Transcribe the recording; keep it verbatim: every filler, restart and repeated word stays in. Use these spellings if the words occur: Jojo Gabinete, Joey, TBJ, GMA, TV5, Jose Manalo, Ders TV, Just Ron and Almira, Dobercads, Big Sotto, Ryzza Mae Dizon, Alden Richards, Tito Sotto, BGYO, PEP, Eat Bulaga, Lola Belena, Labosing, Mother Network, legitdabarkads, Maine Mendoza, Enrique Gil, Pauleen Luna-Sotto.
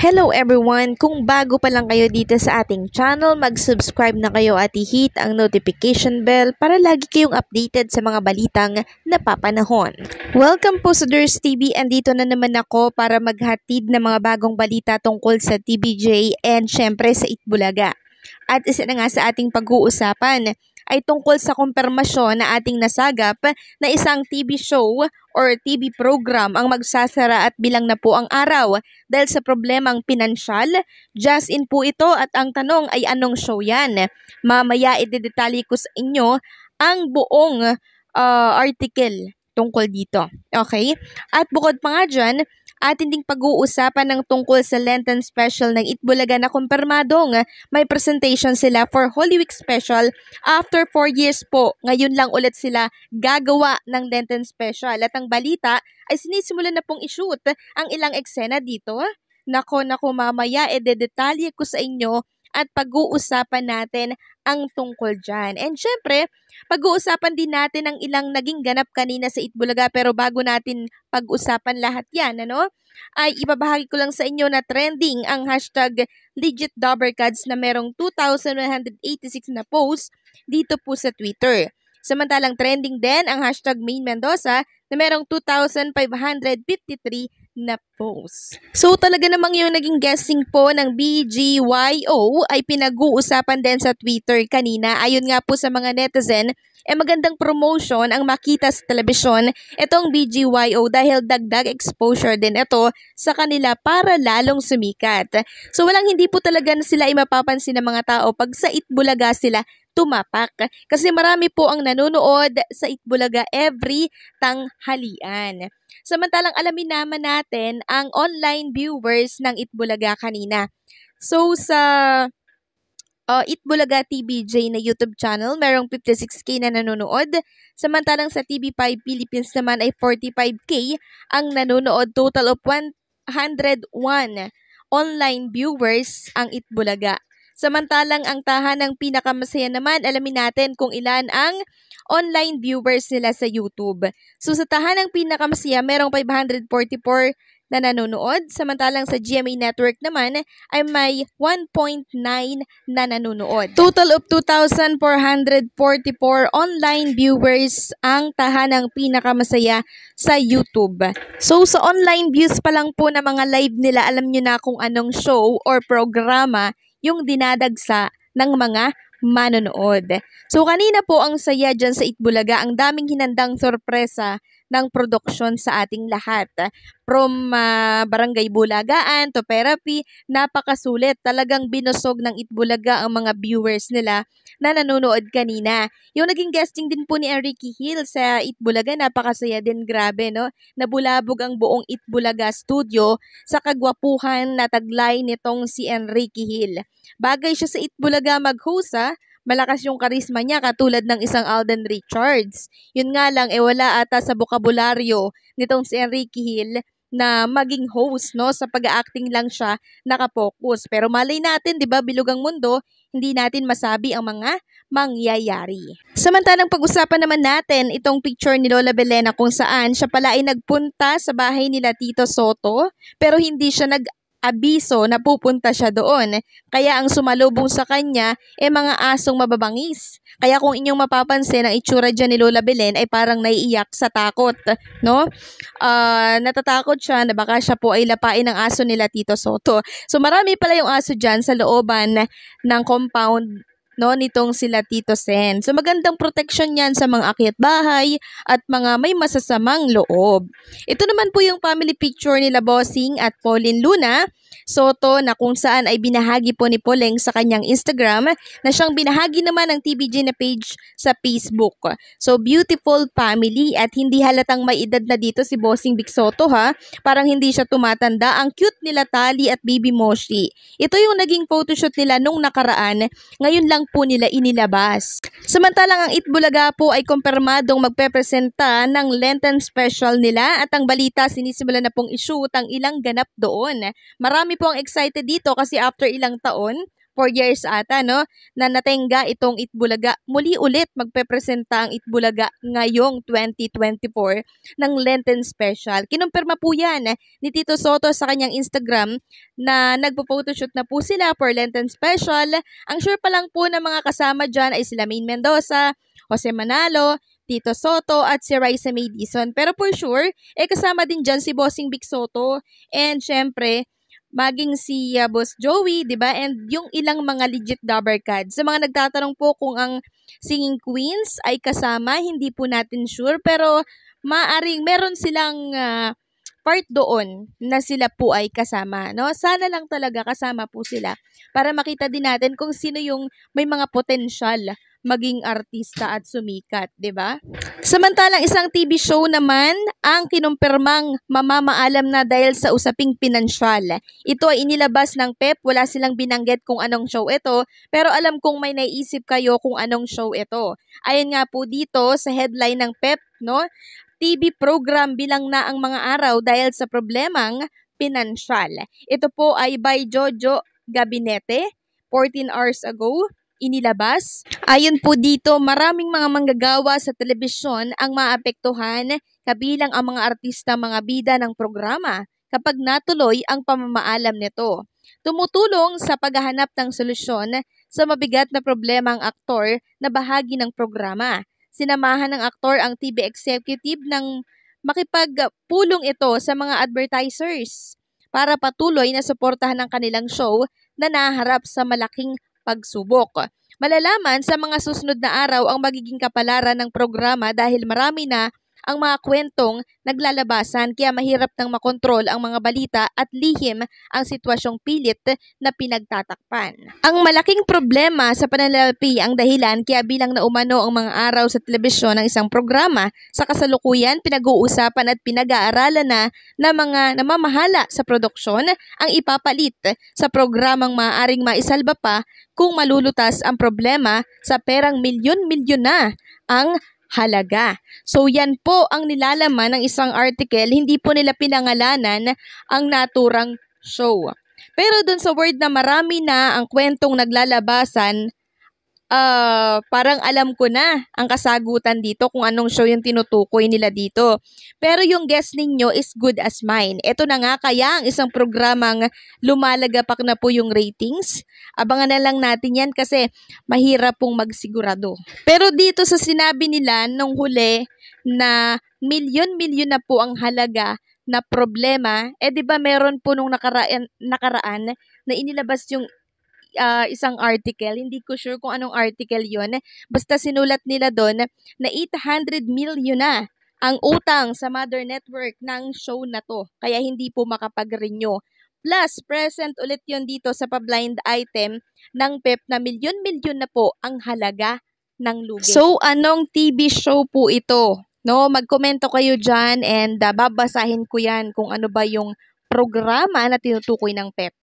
Hello everyone! Kung bago pa lang kayo dito sa ating channel, mag-subscribe na kayo at i-hit ang notification bell para lagi kayong updated sa mga balitang napapanahon. Welcome po sa Ders T V! Andito na naman ako para maghatid ng mga bagong balita tungkol sa T B J and syempre sa Eat Bulaga. At isa na nga sa ating pag-uusapan ay tungkol sa kumpirmasyon na ating nasagap na isang T V show or T V program ang magsasara at bilang na po ang araw dahil sa problemang pinansyal. Just in po ito at ang tanong ay anong show yan? Mamaya idedetalye ko sa inyo ang buong uh, article tungkol dito. Okay? At bukod pa nga dyan, atin ding pag-uusapan ng tungkol sa Lenten special ng Eat Bulaga na kumpirmadong may presentation sila for Holy Week special after four years po. Ngayon lang ulit sila gagawa ng Lenten special at ang balita ay sinisimulan na pong ishoot ang ilang eksena dito. Nako, nako mamaya, ededetalye ko sa inyo at pag-uusapan natin ang tungkol dyan. And syempre, pag-uusapan din natin ang ilang naging ganap kanina sa Eat Bulaga pero bago natin pag-usapan lahat yan, ano? Ay ibabahagi ko lang sa inyo na trending ang hashtag legit Dobercads na merong two thousand one hundred eighty-six na posts dito po sa Twitter. Samantalang trending din ang hashtag Maine Mendoza na merong two thousand five hundred fifty-three na post. So talaga namang yung naging guessing po ng B G Y O ay pinag-uusapan din sa Twitter kanina. Ayon nga po sa mga netizen, eh magandang promotion ang makita sa telebisyon itong B G Y O dahil dagdag exposure din ito sa kanila para lalong sumikat. So walang hindi po talaga na sila ay mapapansin ng mga tao pag sa Eat Bulaga sila tumapak kasi marami po ang nanonood sa Eat Bulaga every tanghalian. Samantalang alamin naman natin ang online viewers ng Eat Bulaga kanina. So sa uh, Eat Bulaga T B J na YouTube channel, merong fifty-six K na nanonood. Samantalang sa T V five Philippines naman ay forty-five K ang nanonood. Total of one hundred one online viewers ang Eat Bulaga. Samantalang ang tahanang pinakamasaya naman, alamin natin kung ilan ang online viewers nila sa YouTube. So sa tahanang pinakamasaya, merong five hundred forty-four na nanonood. Samantalang sa G M A Network naman ay may one point nine na nanonood. Total of two thousand four hundred forty-four online viewers ang tahanang pinakamasaya sa YouTube. So sa online views pa lang po ng mga live nila, alam nyo na kung anong show or programa yung dinadagsa ng mga manonood. So kanina po ang saya dyan sa Eat Bulaga, ang daming hinandang sorpresa ng produksyon sa ating lahat. From uh, Barangay Bulagaan to therapy, napakasulit. Talagang binusog ng Eat Bulaga ang mga viewers nila na nanonood kanina. Yung naging guesting din po ni Enrique Gil sa Eat Bulaga, napakasaya din, grabe no? Nabulabog ang buong Eat Bulaga studio sa kagwapuhan na taglay nitong si Enrique Gil. Bagay siya sa Eat Bulaga mag-host, ha? Malakas yung karisma niya katulad ng isang Alden Richards. Yun nga lang, eh wala ata sa bokabularyo nitong si Enrique Gil na maging host, no? Sa pag-acting lang siya nakapokus. Pero malay natin, di ba, bilugang mundo, hindi natin masabi ang mga mangyayari. Samantalang pag-usapan naman natin itong picture ni Lola Belena kung saan siya pala ay nagpunta sa bahay nila Tito Sotto pero hindi siya nag abiso na pupunta siya doon. Kaya ang sumalubong sa kanya ay eh, mga asong mababangis. Kaya kung inyong mapapansin, ang itsura dyan ni Lola Belen ay parang naiiyak sa takot, no? Uh, natatakot siya na baka siya po ay lapain ng aso nila Tito Sotto. So marami pala yung aso dyan sa looban ng compound, no, nitong sila Tito Sen. So magandang protection yan sa mga akyat bahay at mga may masasamang loob. Ito naman po yung family picture ni Labosing at Pauleen Luna-Sotto na kung saan ay binahagi po ni Poleng sa kanyang Instagram na siyang binahagi naman ng T B J na page sa Facebook. So beautiful family at hindi halatang may edad na dito si Bossing Big Sotto, ha. Parang hindi siya tumatanda. Ang cute nila Tali at Baby Moshi. Ito yung naging photoshoot nila nung nakaraan. Ngayon lang po nila inilabas. Samantalang ang Eat Bulaga po ay kumpirmadong magpepresenta ng Lenten special nila at ang balita sinisimulan na pong ishoot ang ilang ganap doon. Marami po ang excited dito kasi after ilang taon, four years ata, no, na natenga itong Eat Bulaga. Muli ulit magpepresenta ang Eat Bulaga ngayong twenty twenty-four ng Lenten Special. Kinumpirma po yan ni Tito Sotto sa kanyang Instagram na nagpo-photoshoot na po sila for Lenten Special. Ang sure pa lang po na mga kasama dyan ay sila Maine Mendoza, Jose Manalo, Tito Sotto at si Ryzza Mae Dizon. Pero for sure, eh kasama din dyan si Bossing Big Sotto and syempre maging si uh, Boss Joey, di ba? And yung ilang mga legit dabarkad. Sa mga nagtatanong po kung ang singing queens ay kasama, hindi po natin sure. Pero maaring meron silang uh, part doon na sila po ay kasama, no? Sana lang talaga kasama po sila para makita din natin kung sino yung may mga potensyal maging artista at sumikat, di ba? Samantalang isang T V show naman ang kinumpirmang mamamaalam na dahil sa usaping pinansyal. Ito ay inilabas ng P E P, wala silang binanggit kung anong show ito, pero alam kong may naiisip kayo kung anong show ito. Ayon nga po dito sa headline ng P E P, no? T V program bilang na ang mga araw dahil sa problemang pinansyal. Ito po ay by Jojo Gabinete, fourteen hours ago inilabas. Ayon po dito, maraming mga manggagawa sa telebisyon ang maapektuhan, kabilang ang mga artista, mga bida ng programa kapag natuloy ang pamamaalam nito. Tumutulong sa paghahanap ng solusyon sa mabigat na problema ang aktor na bahagi ng programa. Sinamahan ng aktor ang T V executive ng makipagpulong ito sa mga advertisers para patuloy na suportahan ang kanilang show na naharap sa malaking pagsubok. Malalaman sa mga susunod na araw ang magiging kapalaran ng programa dahil marami na ang mga kwentong naglalabasan kaya mahirap nang makontrol ang mga balita at lihim ang sitwasyong pilit na pinagtatakpan. Ang malaking problema sa pananalapi ang dahilan kaya bilang na umano ang mga araw sa telebisyon ng isang programa. Sa kasalukuyan, pinag-uusapan at pinag-aaralan na na mga namamahala sa produksyon ang ipapalit sa programang maaaring maisalba pa kung malulutas ang problema sa perang milyon-milyon na ang halaga. So yan po ang nilalaman ng isang article, hindi po nila pinangalanan ang naturang show. Pero dun sa word na marami na ang kwentong naglalabasan, uh, parang alam ko na ang kasagutan dito kung anong show yung tinutukoy nila dito. Pero yung guess ninyo is good as mine. Ito na nga kaya ang isang programang lumalagapak na po yung ratings. Abangan na lang natin yan kasi mahirap pong magsigurado. Pero dito sa sinabi nila nung huli na milyon-milyon na po ang halaga na problema, eh di ba meron po nung nakaraan, nakaraan na inilabas yung Uh, isang article, hindi ko sure kung anong article yon. Basta sinulat nila doon na eight hundred million na ang utang sa Mother Network ng show na to, kaya hindi po makapag-renew. Plus, present ulit yon dito sa pa-blind item ng P E P na milyon-milyon na po ang halaga ng lugi. So, anong T V show po ito? No, magkomento kayo dyan and uh, babasahin ko yan kung ano ba yung programa na tinutukoy ng P E P.